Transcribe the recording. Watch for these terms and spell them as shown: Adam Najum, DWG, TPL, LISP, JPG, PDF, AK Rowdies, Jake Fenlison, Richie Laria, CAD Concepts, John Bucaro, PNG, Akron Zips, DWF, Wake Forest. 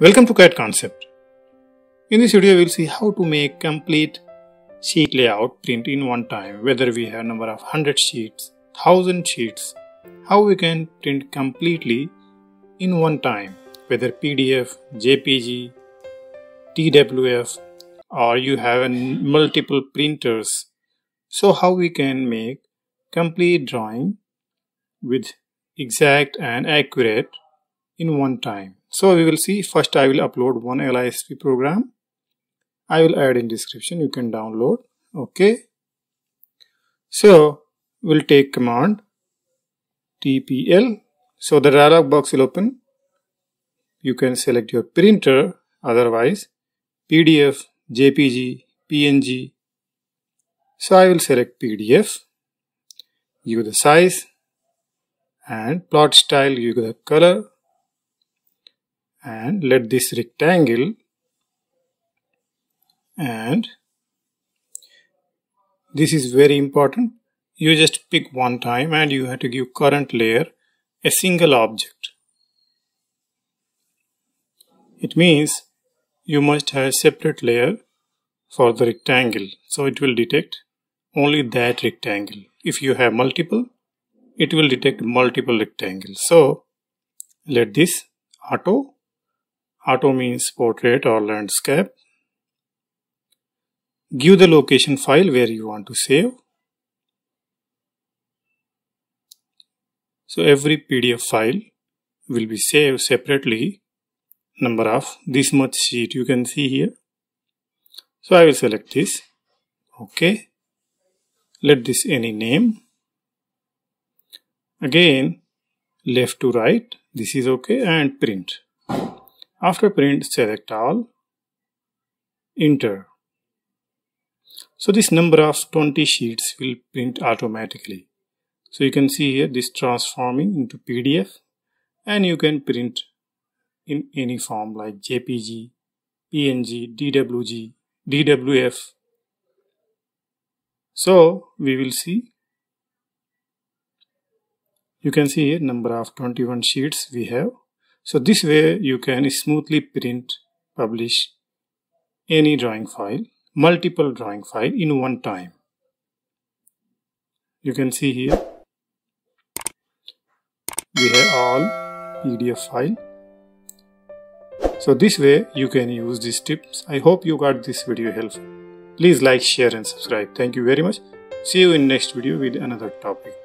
Welcome to CAD Concept. In this video we will see how to make complete sheet layout print in one time, whether we have number of 100 sheets, 1000 sheets, how we can print completely in one time, whether PDF, JPG, DWF, or you have multiple printers. So how we can make complete drawing with exact and accurate in one time. So we will see. First I will upload one LISP program. I will add in description, you can download. Okay. So we'll take command TPL. So the dialog box will open. You can select your printer, otherwise PDF, JPG, PNG. So I will select PDF, give the size and plot style, give the color, and let this rectangle and this is very important. You just pick one time and you have to give current layer a single object. It means you must have a separate layer for the rectangle, so it will detect only that rectangle. If you have multiple, it will detect multiple rectangles. So let this auto means portrait or landscape. Give the location file where you want to save. So every PDF file will be saved separately. Number of this much sheet you can see here. So I will select this. Okay. Let this any name. Again, left to right. This is okay and print. After print, select all, enter. So this number of 20 sheets will print automatically. So you can see here this transforming into PDF, and you can print in any form like JPG, PNG, DWG, DWF. So we will see. You can see here number of 21 sheets we have. So this way you can smoothly print, publish any drawing file, multiple drawing file in one time. You can see here we have all PDF file. So this way you can use these tips. I hope you got this video helpful. Please like, share and subscribe. Thank you very much. See you in next video with another topic.